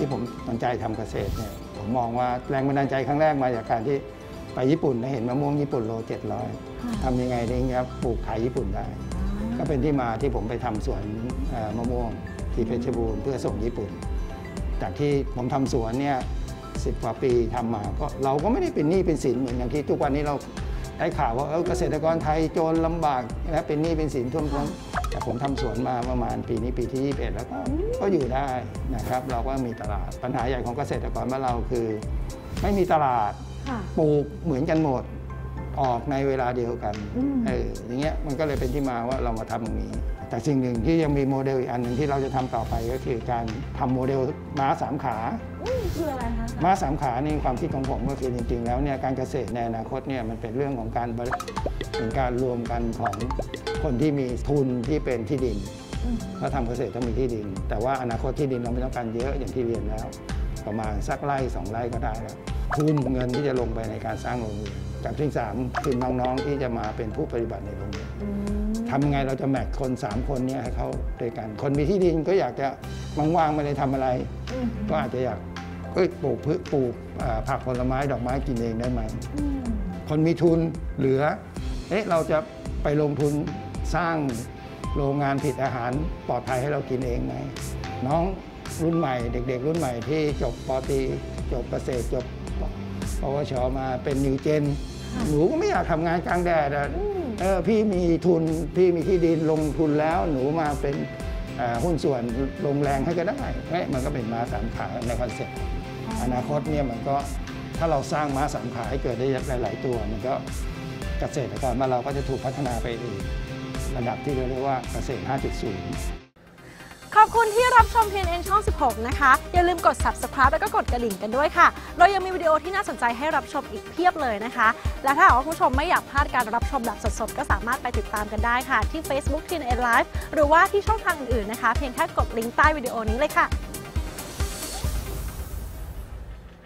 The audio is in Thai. ที่ผมสนใจทำเกษตรเนี่ยผมมองว่าแรงบันดาลใจครั้งแรกมาจากการที่ไปญี่ปุ่นแล้วเห็นมะม่วงญี่ปุ่นโล700ทำยังไงดีครับปลูกขายญี่ปุ่นได้ก็เป็นที่มาที่ผมไปทำสวนมะม่วงที่เพชรบูรณ์เพื่อส่งญี่ปุ่นจากที่ผมทำสวนเนี่ย10 กว่าปีทำมาก็เราก็ไม่ได้เป็นหนี้เป็นสินเหมือนอย่างที่ทุกวันนี้เราได้ข่าวว่าเกษตรกรไทยโจรลำบากและเป็นหนี้เป็นสินท่วมท้นแต่ผมทำสวนมาประมาณปีนี้ปีที่21แล้วก็อยู่ได้นะครับเราก็มีตลาดปัญหาใหญ่ของเกษตรกรบ้านเราคือไม่มีตลาดปลูกเหมือนกันหมดออกในเวลาเดียวกันอย่างเงี้ยมันก็เลยเป็นที่มาว่าเรามาทำตรงนี้แต่สิ่งหนึ่งที่ยังมีโมเดลอีกอันหนึ่งที่เราจะทำต่อไปก็คือการทำโมเดลม้า3 ขาคืออะไรคะม้า3 ขานี่ความคิดของผมก็คือจริงๆแล้วเนี่ยการเกษตรในอนาคตเนี่ยมันเป็นเรื่องของการรวมกันของคนที่มีทุนที่เป็นที่ดินเราทำเกษตรต้องมีที่ดินแต่ว่าอนาคตที่ดินเราไม่ต้องการเยอะอย่างที่เรียนแล้วประมาณสักไร่2 ไร่ก็ได้แล้วทุนเงินที่จะลงไปในการสร้างโรงเรียนกับที่3คือน้องๆที่จะมาเป็นผู้ปฏิบัติในโรงเรียนทำยังไงเราจะแมทคน3 คนเนี่ยให้เขาด้วยกันคนมีที่ดินก็อยากจะว่างๆไม่ได้ทำอะไรก็อาจจะอยากปลูกพืชปลูกผักผลไม้ดอกไม้กินเองได้ไหมคนมีทุนเหลือเราจะไปลงทุนสร้างโรงงานผลิตอาหารปลอดภัยให้เรากินเองไหมน้องรุ่นใหม่เด็กๆรุ่นใหม่ที่จบป.ตรีจบเกษตรจบปวช.มาเป็นนิวเจนหนูก็ไม่อยากทำงานกลางแดดพี่มีทุนพี่มีที่ดินลงทุนแล้วหนูมาเป็นหุ้นส่วนลงแรงให้ก็ได้มันก็เป็นม้า3 ขาในคอนเซ็ปต์อนาคตเนี่ยมันก็ถ้าเราสร้างม้า3 ขาให้เกิดได้หลายๆตัวมันก็เกษตรกรมาเราก็จะถูกพัฒนาไปอีกระดับที่เรียกว่าเกษตร 5.0 ขอบคุณที่รับชม TNN ช่อง 16 นะคะอย่าลืมกด subscribe แล้วก็กดกระดิ่งกันด้วยค่ะเรายังมีวิดีโอที่น่าสนใจให้รับชมอีกเพียบเลยนะคะและถ้าหากว่าคุณผู้ชมไม่อยากพลาดการรับชมแบบสดๆก็สามารถไปติดตามกันได้ค่ะที่ Facebook TNN Live หรือว่าที่ช่องทางอื่นๆนะคะเพียงแค่กดลิงก์ใต้วิดีโอนี้เลยค่ะ